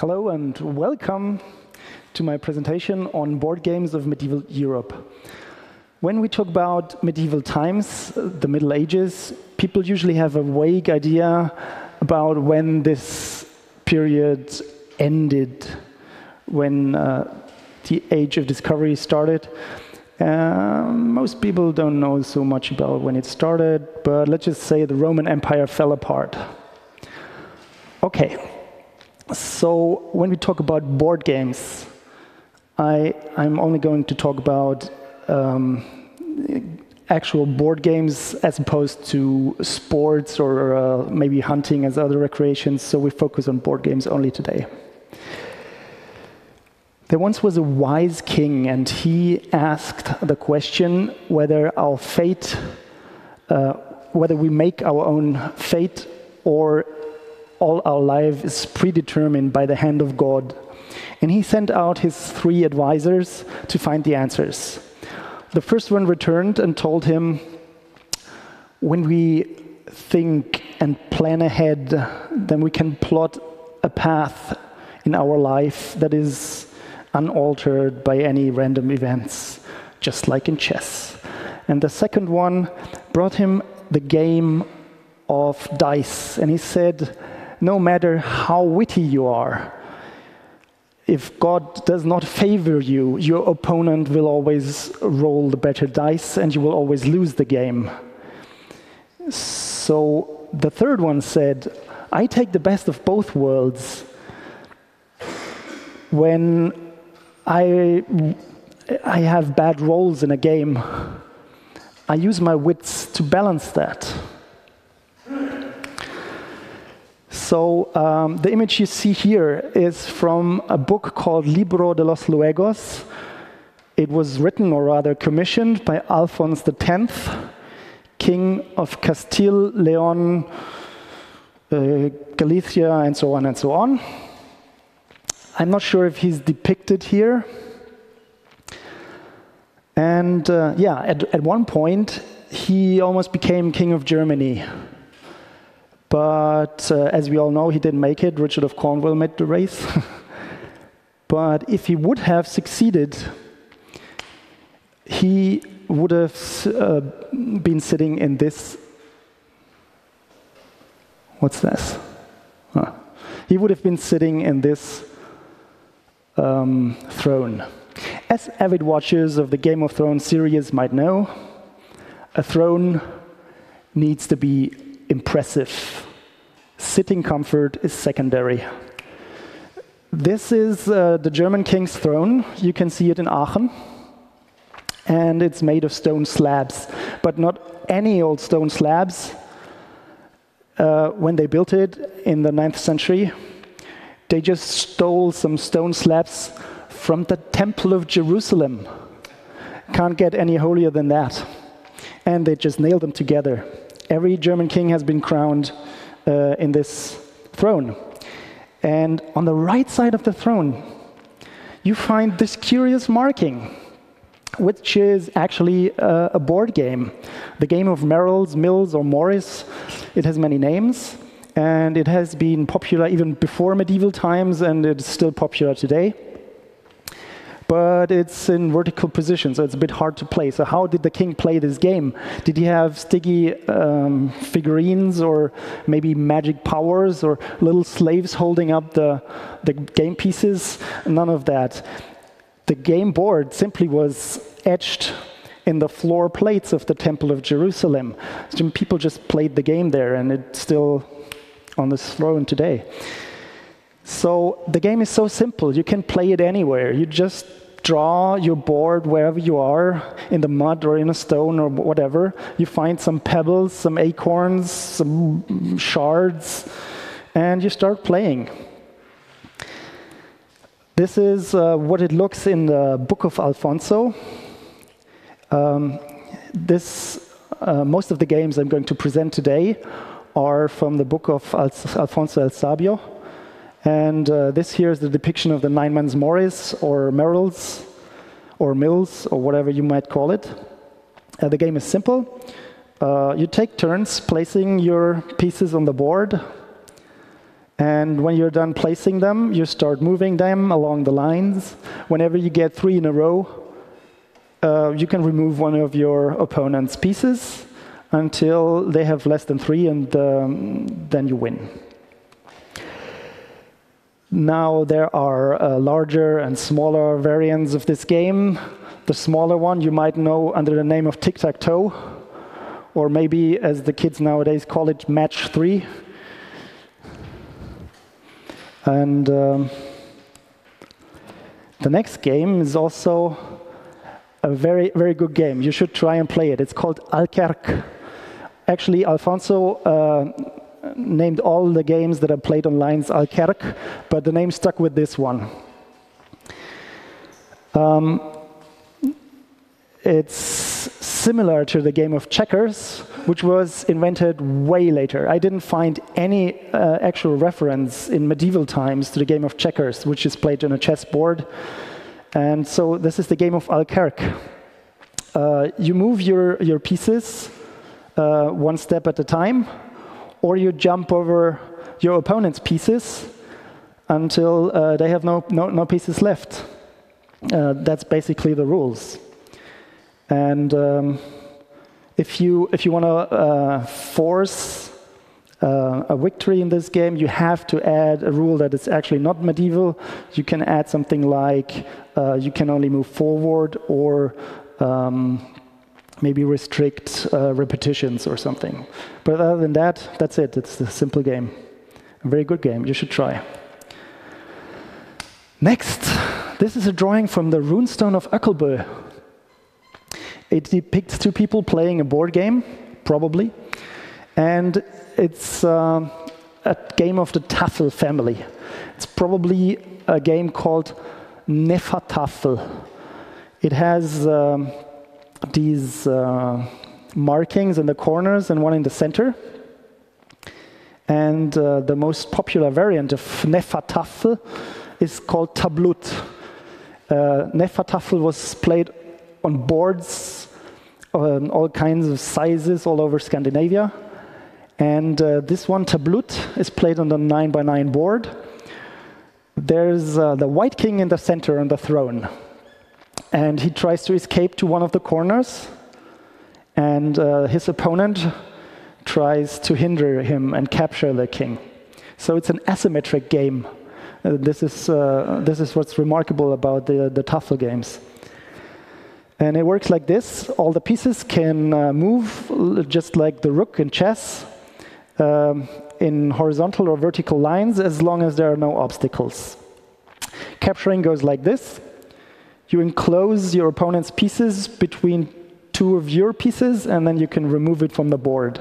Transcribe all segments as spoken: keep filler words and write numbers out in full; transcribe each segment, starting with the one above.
Hello and welcome to my presentation on board games of medieval Europe. When we talk about medieval times, the Middle Ages, people usually have a vague idea about when this period ended, when uh, the Age of Discovery started. Uh, most people don't know so much about when it started, but let's just say the Roman Empire fell apart. Okay. So when we talk about board games, I, I'm only going to talk about um, actual board games as opposed to sports or uh, maybe hunting as other recreations, so we focus on board games only today. There once was a wise king, and he asked the question whether our fate, uh, whether we make our own fate or all our life is predetermined by the hand of God. And he sent out his three advisors to find the answers. The first one returned and told him, when we think and plan ahead, then we can plot a path in our life that is unaltered by any random events, just like in chess. And the second one brought him the game of dice, and he said, no matter how witty you are, if God does not favor you, your opponent will always roll the better dice and you will always lose the game. So the third one said, I take the best of both worlds. When I, I have bad rolls in a game, I use my wits to balance that. So um, the image you see here is from a book called Libro de los Luegos. It was written, or rather commissioned, by Alfonso the tenth, King of Castile, Leon, uh, Galicia, and so on and so on. I'm not sure if he's depicted here. And uh, yeah, at, at one point, he almost became king of Germany. But uh, as we all know, he didn't make it. Richard of Cornwall made the race. But if he would have succeeded, he would have uh, been sitting in this. What's this? Huh. He would have been sitting in this um, throne. As avid watchers of the Game of Thrones series might know, a throne needs to be impressive. Sitting comfort is secondary. This is uh, the German king's throne. You can see it in Aachen. And it's made of stone slabs, but not any old stone slabs. Uh, when they built it in the ninth century, they just stole some stone slabs from the Temple of Jerusalem. Can't get any holier than that. And they just nailed them together. Every German king has been crowned uh, in this throne. And on the right side of the throne, you find this curious marking, which is actually uh, a board game. The game of Merrells, Mills, or Morris. It has many names, and it has been popular even before medieval times, and it's still popular today. But it's in vertical position, so it's a bit hard to play. So how did the king play this game? Did he have sticky um, figurines, or maybe magic powers, or little slaves holding up the, the game pieces? None of that. The game board simply was etched in the floor plates of the Temple of Jerusalem. Some people just played the game there, and it's still on this throne today. So the game is so simple, you can play it anywhere. You just draw your board wherever you are, in the mud or in a stone or whatever. You find some pebbles, some acorns, some shards, and you start playing. This is uh, what it looks in the Book of Alfonso. Um, this, uh, most of the games I'm going to present today are from the Book of Al Alfonso el Sabio. And uh, this here is the depiction of the Nine Men's Morris, or Merrells, or Mills, or whatever you might call it. Uh, the game is simple. Uh, you take turns placing your pieces on the board, And when you're done placing them, you start moving them along the lines. Whenever you get three in a row, uh, you can remove one of your opponent's pieces until they have less than three, and um, then you win. Now there are uh, larger and smaller variants of this game. The smaller one you might know under the name of Tic-Tac-Toe, or maybe, as the kids nowadays call it, Match three. And um, the next game is also a very, very good game. You should try and play it. It's called Alquerque. Actually, Alfonso uh, named all the games that I played online Alquerque, but the name stuck with this one. Um, it's similar to the game of checkers, which was invented way later. I didn't find any uh, actual reference in medieval times to the game of checkers, which is played on a chessboard. And so this is the game of Alquerque. Uh, you move your, your pieces uh, one step at a time, or you jump over your opponent's pieces until uh, they have no, no, no pieces left. Uh, that's basically the rules. And um, if you, if you want to uh, force uh, a victory in this game, you have to add a rule that is actually not medieval. You can add something like uh, you can only move forward, or um, maybe restrict uh, repetitions or something. But other than that, that's it. It's a simple game. A very good game. You should try. Next, this is a drawing from the Runestone of Öckelbö. It depicts two people playing a board game, probably, and it's uh, a game of the Tafel family. It's probably a game called Hnefatafl. It has um, these uh, markings in the corners and one in the center. And uh, the most popular variant of Hnefatafl is called Tablut. Uh, Hnefatafl was played on boards, on all kinds of sizes all over Scandinavia. And uh, this one, Tablut, is played on the nine by nine board. There's uh, the white king in the center on the throne. And he tries to escape to one of the corners. And uh, his opponent tries to hinder him and capture the king. So it's an asymmetric game. Uh, this, is, uh, this is what's remarkable about the, the Tafel games. And it works like this. All the pieces can uh, move, just like the rook in chess, um, in horizontal or vertical lines, as long as there are no obstacles. Capturing goes like this. You enclose your opponent's pieces between two of your pieces, and then you can remove it from the board.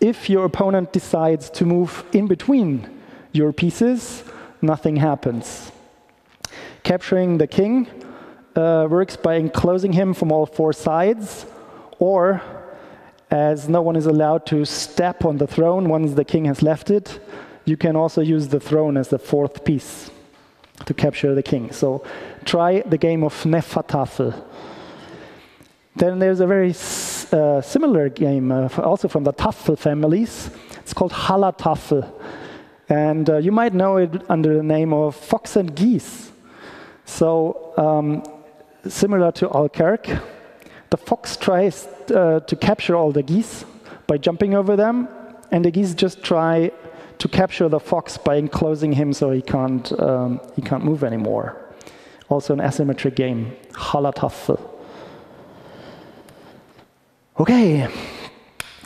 If your opponent decides to move in between your pieces, nothing happens. Capturing the king Uh, works by enclosing him from all four sides, or, as no one is allowed to step on the throne once the king has left it, you can also use the throne as the fourth piece to capture the king. So try the game of Hnefatafl. Then there's a very s uh, similar game, uh, also from the Tafel families. It's called Halatafel. And uh, you might know it under the name of Fox and Geese. So, um, similar to Alquerque, the fox tries uh, to capture all the geese by jumping over them, and the geese just try to capture the fox by enclosing him so he can't, um, he can't move anymore. Also an asymmetric game, Halatafel. Okay,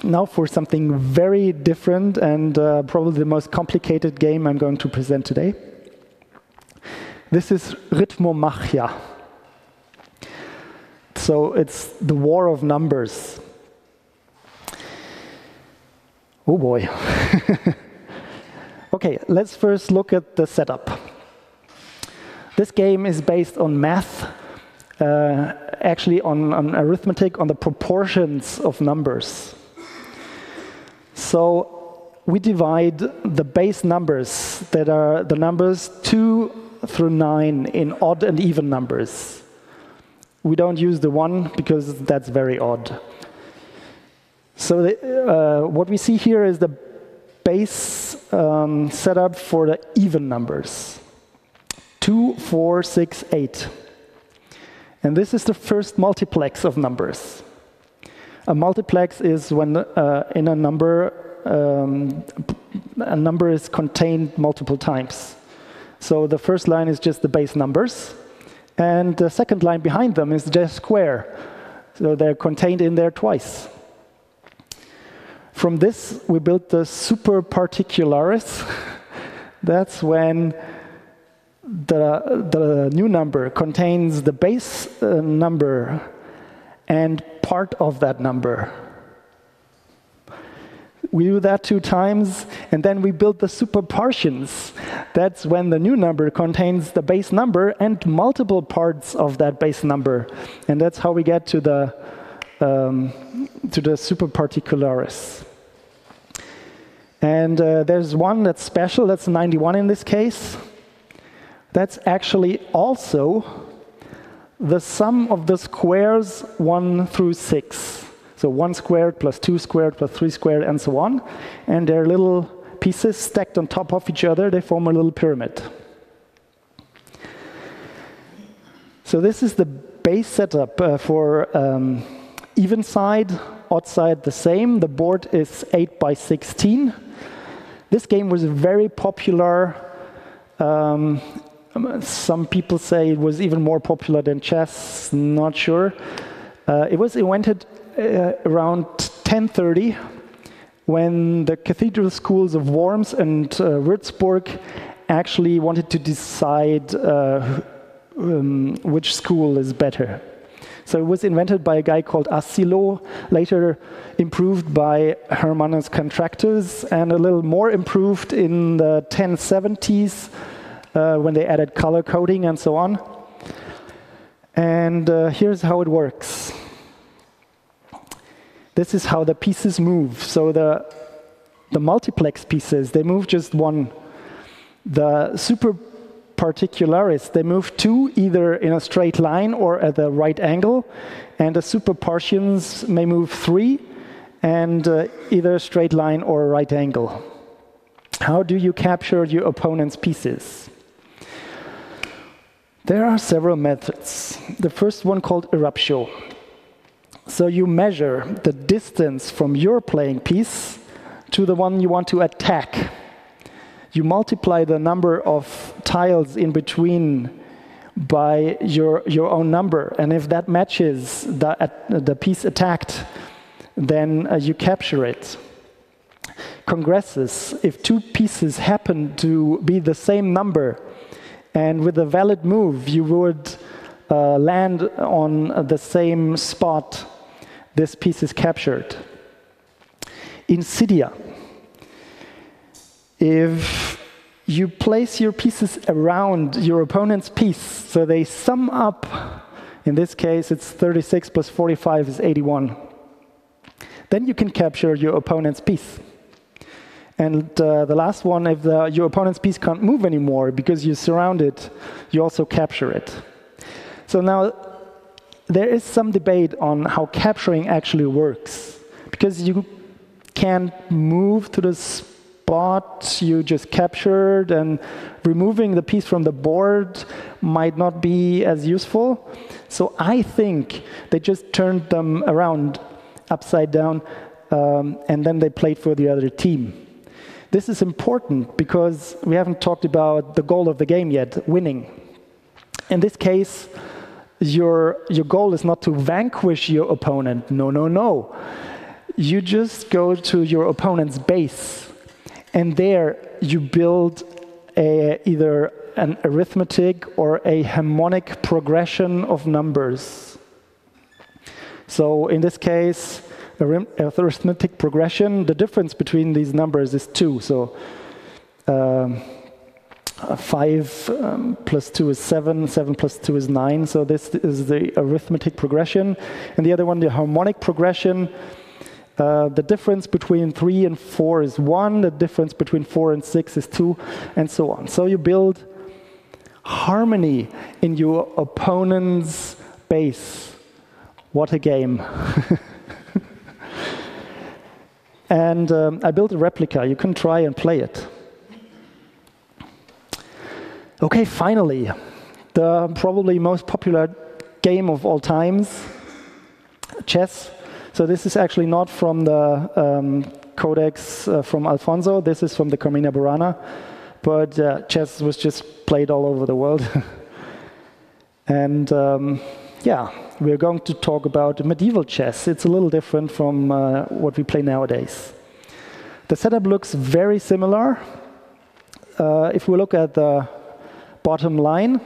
now for something very different and uh, probably the most complicated game I'm going to present today. This is Rhythmomachia. So it's the war of numbers. Oh boy. Okay, let's first look at the setup. This game is based on math, uh, actually on, on arithmetic, on the proportions of numbers. So we divide the base numbers, that are the numbers two through nine, in odd and even numbers. We don't use the one because that's very odd. So the, uh, what we see here is the base um, set up for the even numbers. Two, four, six, eight. And this is the first multiplex of numbers. A multiplex is when uh, in a number um, a number is contained multiple times. So the first line is just the base numbers, and the second line behind them is the square. So they're contained in there twice. From this, we built the superparticularis. That's when the, the new number contains the base uh, number and part of that number. We do that two times, and then we build the superpartions. That's when the new number contains the base number and multiple parts of that base number, and that's how we get to the um, to the superparticularis. And uh, there's one that's special. That's ninety-one in this case. That's actually also the sum of the squares one through six. So one squared plus two squared plus three squared and so on. And they're little pieces stacked on top of each other. They form a little pyramid. So this is the base setup uh, for um, even side, odd side the same. The board is eight by sixteen. This game was very popular. Um, some people say it was even more popular than chess. Not sure. Uh, it was invented Uh, around ten thirty, when the cathedral schools of Worms and uh, Würzburg actually wanted to decide uh, um, which school is better. So it was invented by a guy called Asilo, later improved by Hermannus Contractus, and a little more improved in the ten seventies uh, when they added color coding and so on. And uh, here's how it works. This is how the pieces move. So the, the multiplex pieces, they move just one. The superparticularis, they move two, either in a straight line or at the right angle. And the superpartions may move three, and uh, either a straight line or a right angle. How do you capture your opponent's pieces? There are several methods. The first one called eruptio. So you measure the distance from your playing piece to the one you want to attack. You multiply the number of tiles in between by your, your own number. And if that matches the, uh, the piece attacked, then uh, you capture it. Congresses, if two pieces happen to be the same number, and with a valid move, you would uh, land on the same spot, this piece is captured. Insidia. If you place your pieces around your opponent's piece, so they sum up, in this case it's thirty-six plus forty-five is eighty-one, then you can capture your opponent's piece. And uh, the last one, if the, your opponent's piece can't move anymore because you surround it, you also capture it. So now, there is some debate on how capturing actually works, because you can't move to the spot you just captured, and removing the piece from the board might not be as useful. So I think they just turned them around upside down, um, and then they played for the other team. This is important because we haven't talked about the goal of the game yet, winning. In this case, Your, your goal is not to vanquish your opponent. No, no, no. You just go to your opponent's base, and there you build a, either an arithmetic or a harmonic progression of numbers. So in this case, arithmetic progression, the difference between these numbers is two. So um, Uh, five um, plus two is seven, seven plus two is nine. So this is the arithmetic progression. And the other one, the harmonic progression. Uh, the difference between three and four is one. The difference between four and six is two, and so on. So you build harmony in your opponent's base. What a game. And um, I built a replica. You can try and play it. Okay, finally, the probably most popular game of all times, chess. So this is actually not from the um, Codex uh, from Alfonso. This is from the Carmina Burana. But uh, chess was just played all over the world. And um, yeah, we're going to talk about medieval chess. It's a little different from uh, what we play nowadays. The setup looks very similar. Uh, if we look at the bottom line,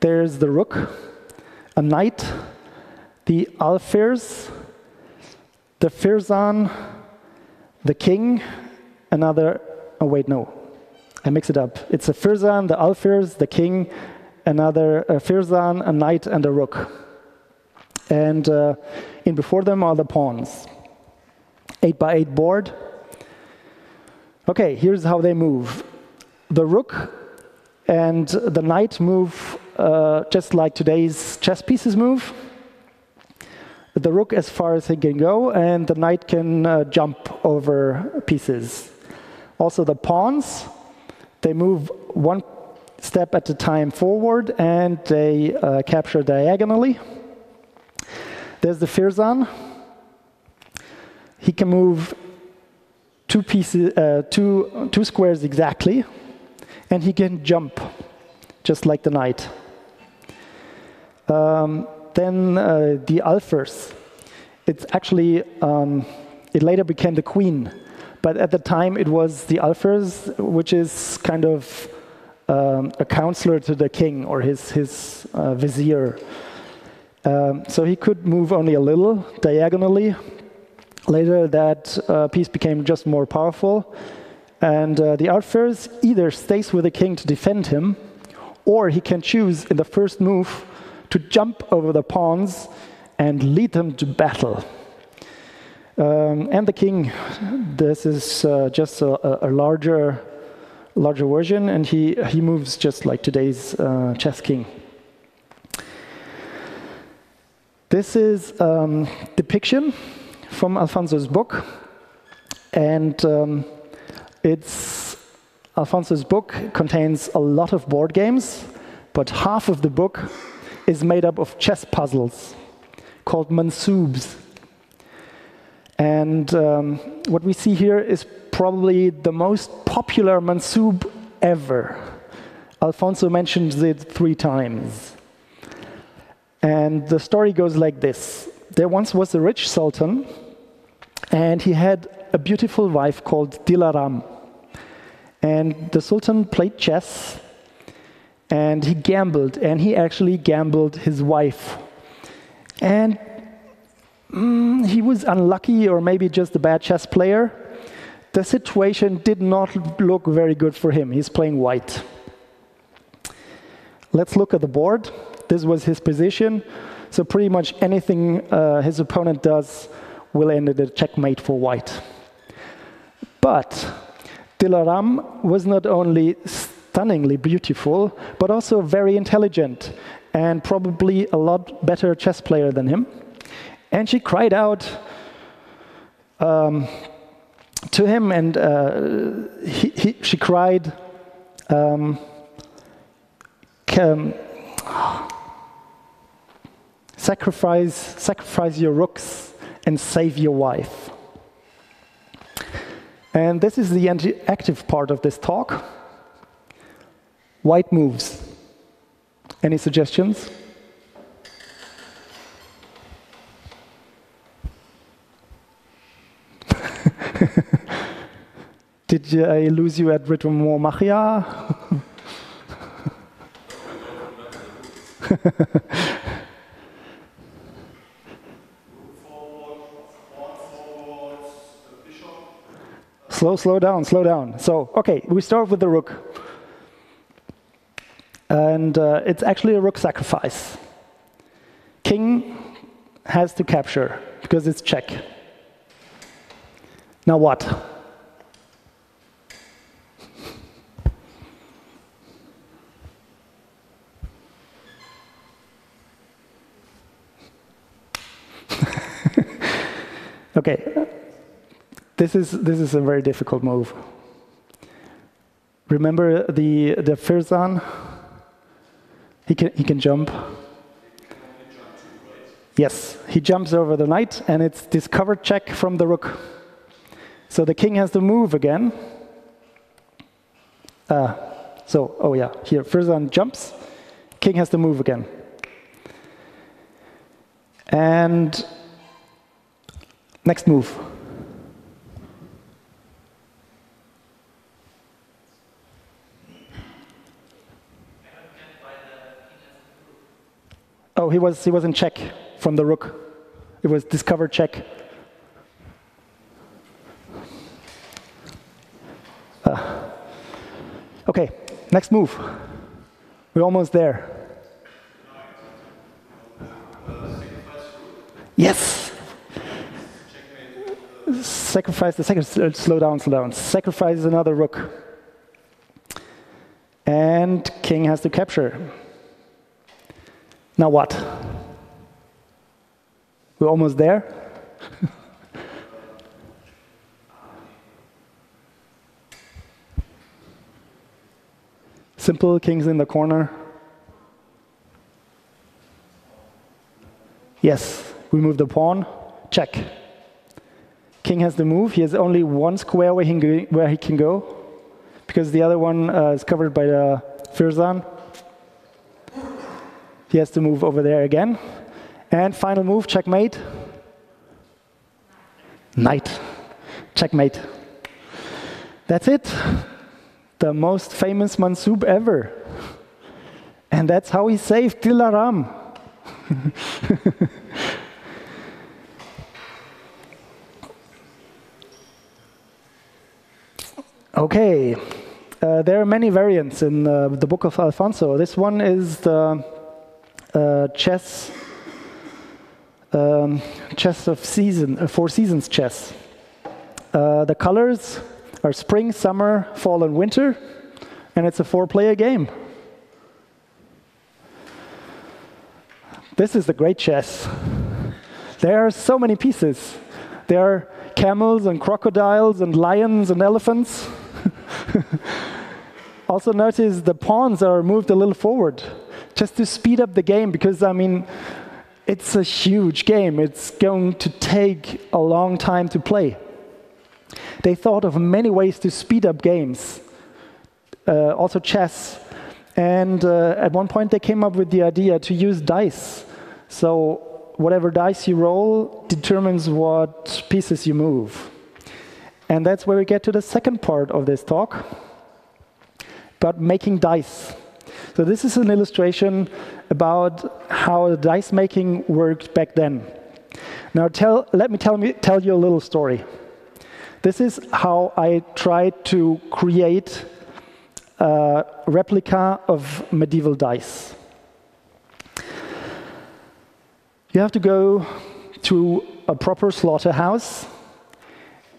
there's the rook, a knight, the Alfirs, the Firzan, the king, another, oh wait, no, I mix it up. It's a Firzan, the Alfirs, the king, another a Firzan, a knight, and a rook. And uh, in before them are the pawns. Eight by eight board. Okay, here's how they move. The rook and the knight move uh, just like today's chess pieces move. The rook as far as he can go, and the knight can uh, jump over pieces. Also the pawns, they move one step at a time forward, and they uh, capture diagonally. There's the Firzan. He can move two, pieces, uh, two, two squares exactly, and he can jump, just like the knight. Um, Then uh, the Alfers. It's actually, um, it later became the queen. But at the time, it was the Alfers, which is kind of um, a counselor to the king or his, his uh, vizier. Um, so he could move only a little diagonally. Later, that uh, piece became just more powerful. And uh, the Alfers either stays with the king to defend him, or he can choose in the first move to jump over the pawns and lead them to battle. Um, and the king, this is uh, just a, a larger, larger version, and he, he moves just like today's uh, chess king. This is a um, depiction from Alfonso's book, and um, it's Alfonso's book contains a lot of board games, but half of the book is made up of chess puzzles called Mansoubs. And um, what we see here is probably the most popular Mansoub ever. Alfonso mentions it three times. And the story goes like this. There once was a rich sultan, and he had a beautiful wife called Dilaram. And the sultan played chess, and he gambled, and he actually gambled his wife. And mm, he was unlucky, or maybe just a bad chess player. The situation did not look very good for him. He's playing white. Let's look at the board. This was his position. So pretty much anything uh, his opponent does will end in a checkmate for white. But Dilaram was not only stunningly beautiful, but also very intelligent, and probably a lot better chess player than him. And she cried out um, to him, and uh, he, he, she cried, um, sacrifice, sacrifice your rooks and save your wife. And this is the active part of this talk. White moves. Any suggestions? Did I lose you at Rhythmomachia? Slow, slow down, slow down. So, okay, we start with the rook. And uh, it's actually a rook sacrifice. King has to capture, because it's check. Now what? Okay. This is, this is a very difficult move. Remember the, the Firzan? He can, he can jump. Yes, he jumps over the knight, and it's this cover check from the rook. So the king has to move again. Uh, so, oh yeah, here, Firzan jumps. King has to move again. And next move. Oh, he was, he was in check from the rook. It was discovered check. Uh, okay, next move. We're almost there. Yes! Sacrifice the second, uh, slow down, slow down. Sacrifices another rook. And king has to capture. Now what? We're almost there. Simple, king's in the corner. Yes, we move the pawn. Check. King has to move. He has only one square where he can go, where he can go because the other one uh, is covered by the Firzan. He has to move over there again. And final move, checkmate. Knight. Checkmate. That's it. The most famous Mansoub ever. And that's how he saved Dilaram. OK. Uh, there are many variants in uh, the book of Alfonso. This one is the Uh, chess, um, chess of season, uh, four seasons chess. Uh, the colors are spring, summer, fall, and winter, and it's a four-player game. This is the great chess. There are so many pieces. There are camels and crocodiles and lions and elephants. Also notice the pawns are moved a little forward, just to speed up the game, because, I mean, it's a huge game. It's going to take a long time to play. They thought of many ways to speed up games, uh, also chess. And uh, at one point, they came up with the idea to use dice. So whatever dice you roll determines what pieces you move. And that's where we get to the second part of this talk, about making dice. So this is an illustration about how the dice making worked back then. Now tell, let me tell, me tell you a little story. This is how I tried to create a replica of medieval dice. You have to go to a proper slaughterhouse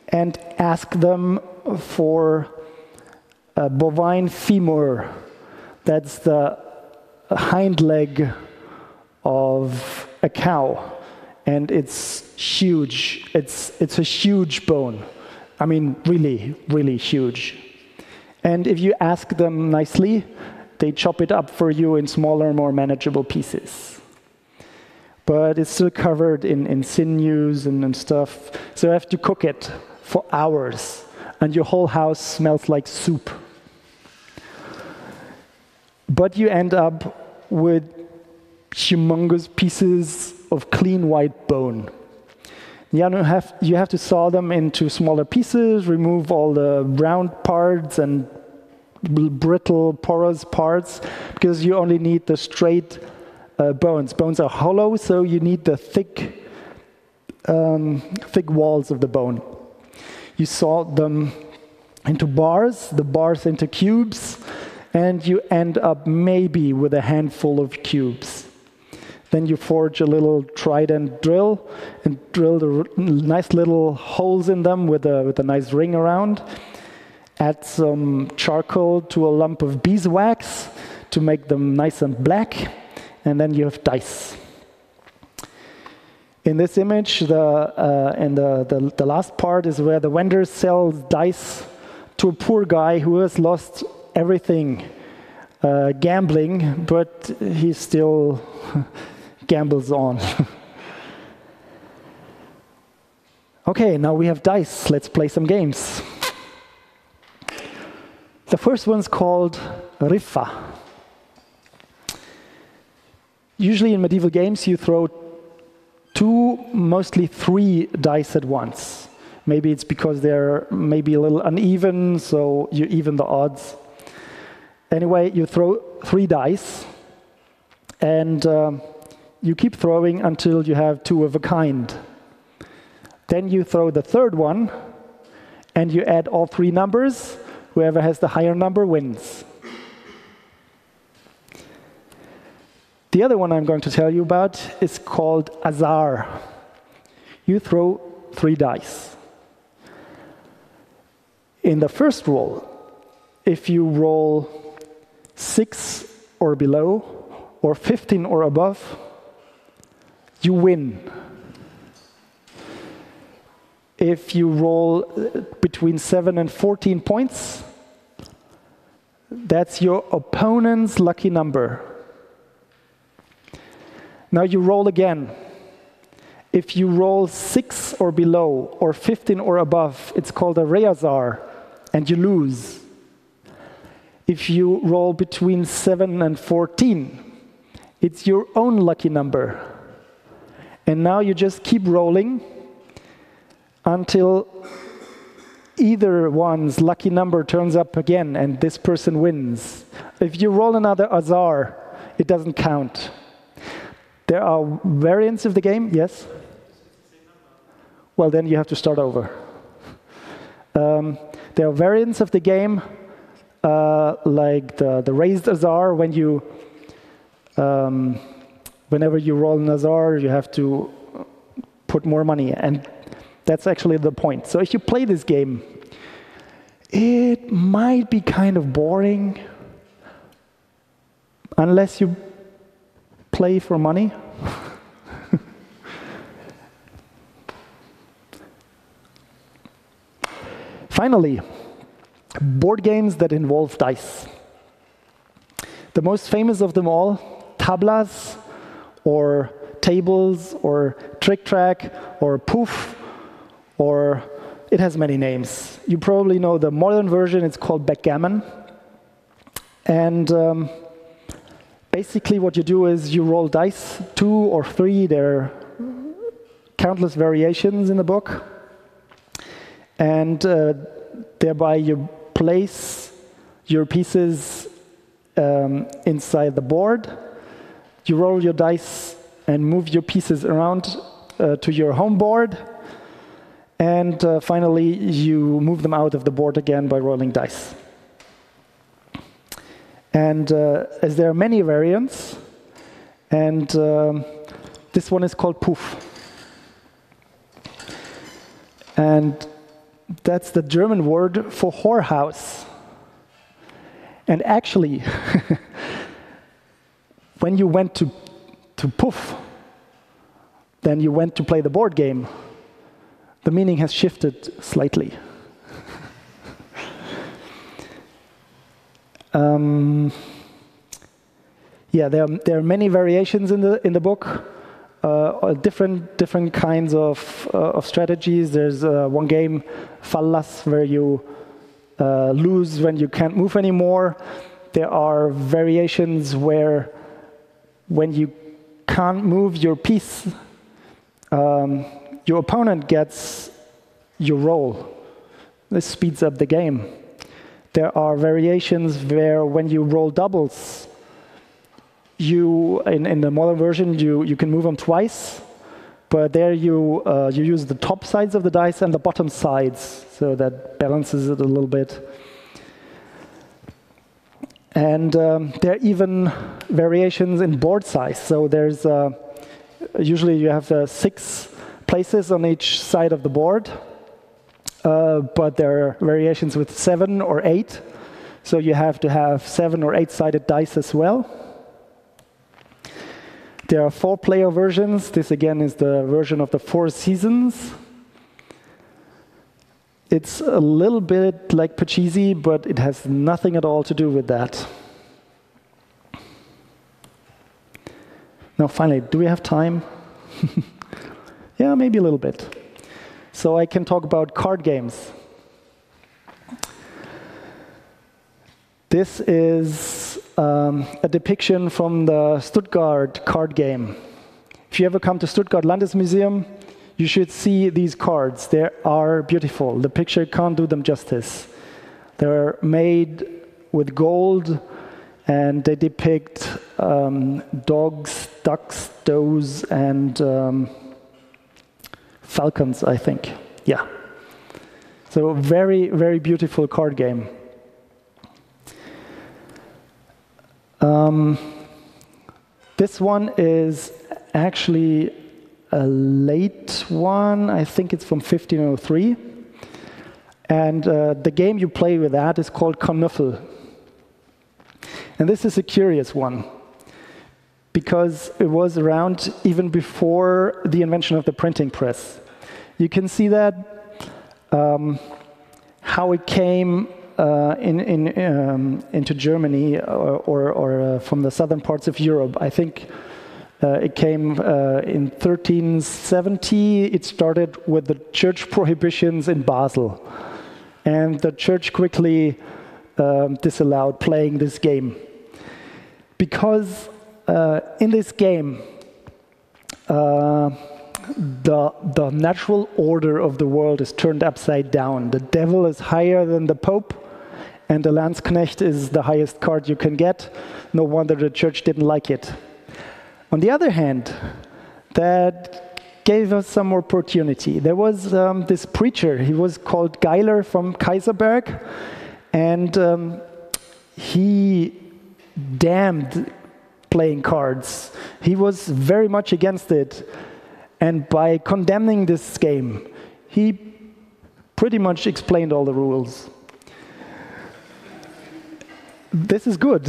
and ask them for a bovine femur. That's the hind leg of a cow, and it's huge. It's, it's a huge bone. I mean, really, really huge. And if you ask them nicely, they chop it up for you in smaller, more manageable pieces. But it's still covered in, in sinews and, and stuff, so you have to cook it for hours, and your whole house smells like soup. But you end up with humongous pieces of clean white bone. You have, you have to saw them into smaller pieces, remove all the round parts and brittle, porous parts, because you only need the straight uh, bones. Bones are hollow, so you need the thick, um, thick walls of the bone. You saw them into bars, the bars into cubes, and you end up maybe with a handful of cubes. Then you forge a little trident drill and drill the nice little holes in them with a, with a nice ring around. Add some charcoal to a lump of beeswax to make them nice and black, and then you have dice. In this image, the, uh, and the, the, the last part is where the vendor sells dice to a poor guy who has lost everything uh, gambling, but he still gambles on. Okay, now we have dice. Let's play some games. The first one's called Riffa. Usually in medieval games, you throw two, mostly three dice at once. Maybe it's because they're maybe a little uneven, so you even the odds. Anyway, you throw three dice, and um, you keep throwing until you have two of a kind. Then you throw the third one, and you add all three numbers. Whoever has the higher number wins. The other one I'm going to tell you about is called Azar. You throw three dice. In the first roll, if you roll six or below, or fifteen or above, you win. If you roll between seven and fourteen points, that's your opponent's lucky number. Now you roll again. If you roll six or below, or fifteen or above, it's called a reazar, and you lose. If you roll between seven and fourteen, it's your own lucky number. And now you just keep rolling until either one's lucky number turns up again and this person wins. If you roll another Azar, it doesn't count. There are variants of the game, yes? Well, then you have to start over. Um, there are variants of the game, uh, like the, the raised Azar. When you, um, whenever you roll an Azar, you have to put more money. And that's actually the point. So if you play this game, it might be kind of boring unless you play for money. Finally, board games that involve dice. The most famous of them all, tablas, or tables, or trick-track, or poof, or it has many names. You probably know the modern version, it's called backgammon. And um, basically what you do is you roll dice, two or three, there are countless variations in the book. And uh, thereby you place your pieces um, inside the board. You roll your dice and move your pieces around uh, to your home board. And uh, finally, you move them out of the board again by rolling dice. And uh, as there are many variants, and um, this one is called Poof. And that's the German word for whorehouse. And actually, when you went to, to Poof, then you went to play the board game. The meaning has shifted slightly. um, yeah, there are, there are many variations in the in the book. Uh, different different kinds of uh, of strategies. There's uh, one game, Fallas, where you uh, lose when you can't move anymore. There are variations where when you can't move your piece. Um, Your opponent gets your roll. This speeds up the game. There are variations where when you roll doubles, you in, in the modern version, you, you can move them twice, but there you, uh, you use the top sides of the dice and the bottom sides, so that balances it a little bit. And um, there are even variations in board size. So there's uh, usually you have uh, six places on each side of the board, uh, but there are variations with seven or eight, so you have to have seven or eight-sided dice as well. There are four-player versions. This again is the version of the Four Seasons. It's a little bit like Pachisi, but it has nothing at all to do with that. Now, finally, do we have time? Yeah, maybe a little bit. So I can talk about card games. This is um, a depiction from the Stuttgart card game. If you ever come to Stuttgart Landesmuseum, you should see these cards. They are beautiful. The picture can't do them justice. They're made with gold, and they depict um, dogs, ducks, does, and um, falcons, I think. Yeah. So very, very beautiful card game. Um, this one is actually a late one. I think it's from fifteen oh three. And uh, the game you play with that is called Karnoffel. And this is a curious one, because it was around even before the invention of the printing press. You can see that um, how it came uh, in, in, um, into Germany or, or, or uh, from the southern parts of Europe. I think uh, it came uh, in thirteen seventy. It started with the church prohibitions in Basel, and the church quickly Um, disallowed playing this game, because uh, in this game uh, the, the natural order of the world is turned upside down. The devil is higher than the pope, and the Landsknecht is the highest card you can get. No wonder the church didn't like it. On the other hand, that gave us some opportunity. There was um, this preacher, he was called Geiler from Kaiserberg, and um, he damned playing cards. He was very much against it. And by condemning this game, he pretty much explained all the rules. This is good.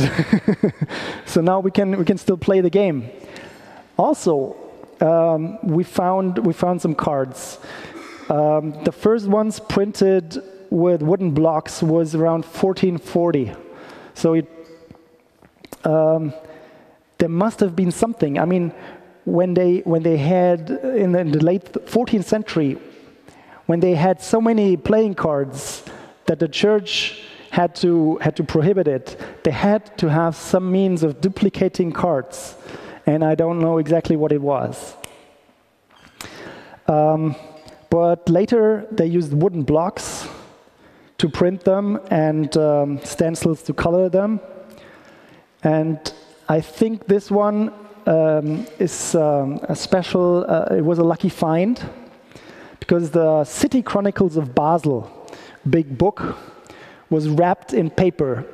So now we can, we can still play the game. Also, um, we, found, we found some cards. Um, the first ones printed with wooden blocks was around fourteen forty. So it, um, there must have been something. I mean, when they, when they had, in the, in the late fourteenth century, when they had so many playing cards that the church had to, had to prohibit it, they had to have some means of duplicating cards. And I don't know exactly what it was. Um, but later, they used wooden blocks to print them, and um, stencils to color them. And I think this one um, is um, a special, uh, it was a lucky find, because the City Chronicles of Basel, big book, was wrapped in paper.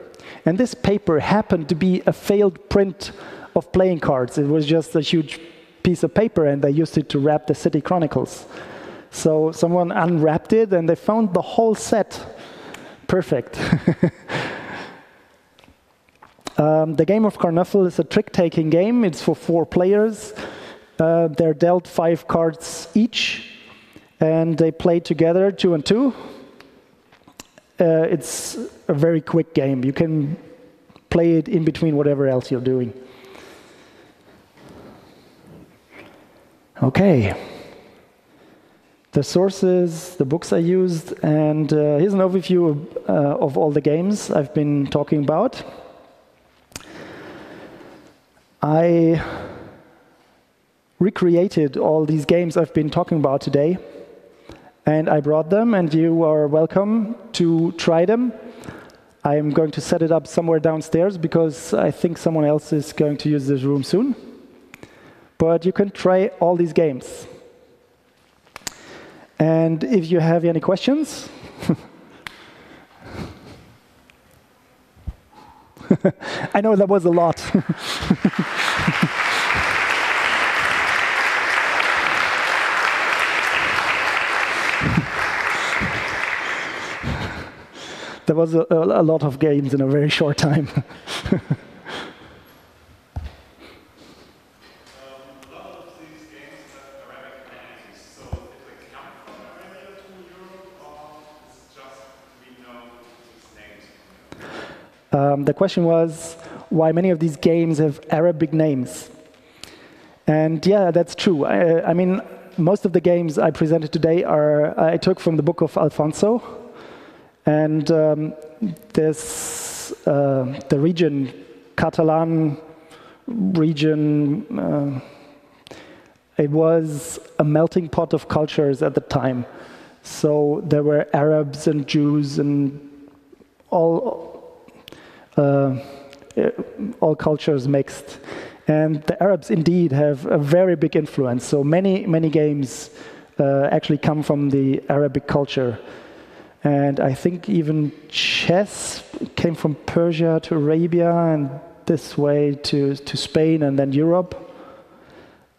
And this paper happened to be a failed print of playing cards. It was just a huge piece of paper, and they used it to wrap the City Chronicles. So someone unwrapped it, and they found the whole set. Perfect. um, the game of Karnoffel is a trick-taking game. It's for four players. Uh, they're dealt five cards each, and they play together, two and two. Uh, it's a very quick game. You can play it in between whatever else you're doing. OK. The sources, the books I used, and uh, here's an overview of, uh, of all the games I've been talking about. I recreated all these games I've been talking about today, and I brought them, and you are welcome to try them. I'm going to set it up somewhere downstairs, because I think someone else is going to use this room soon. But you can try all these games. And if you have any questions, I know that was a lot. There was a, a lot of games in a very short time. Um, the question was why many of these games have Arabic names. And yeah, that's true. I, I mean, most of the games I presented today are I took from the book of Alfonso. And um, this, uh, the region, Catalan region, uh, it was a melting pot of cultures at the time. So there were Arabs and Jews and all, uh, all cultures mixed. And the Arabs indeed have a very big influence. So many, many games uh, actually come from the Arabic culture. And I think even chess came from Persia to Arabia and this way to, to Spain and then Europe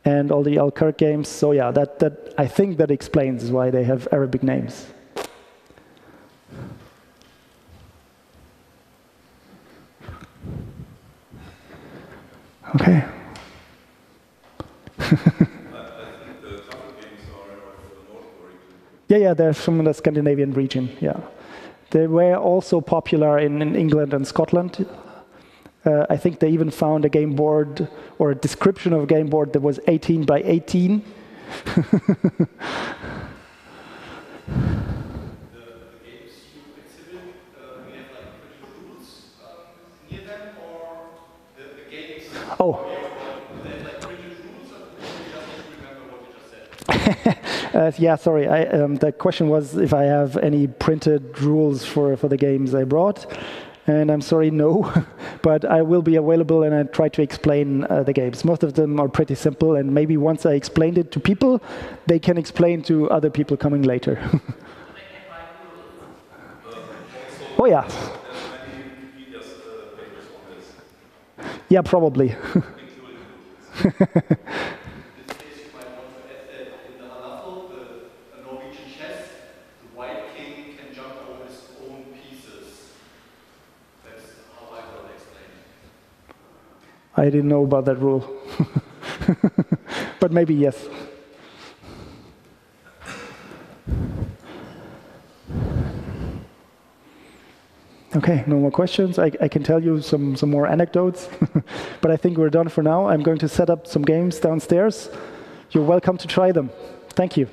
and all the Alquerque games. So yeah, that, that, I think that explains why they have Arabic names. Okay. Yeah, yeah, they're from the Scandinavian region, yeah. They were also popular in, in England and Scotland. Uh, I think they even found a game board, or a description of a game board that was eighteen by eighteen. The, the games you exhibit, uh, we have like pretty rules um, near them, or the, the games? Oh. uh, yeah, sorry. I, um, the question was if I have any printed rules for, for the games I brought. And I'm sorry, no. But I will be available and I try to explain uh, the games. Most of them are pretty simple. And maybe once I explained it to people, they can explain to other people coming later. Oh, yeah. Yeah, probably. I didn't know about that rule, but maybe yes. Okay, no more questions. I, I can tell you some, some more anecdotes, but I think we're done for now. I'm going to set up some games downstairs. You're welcome to try them. Thank you.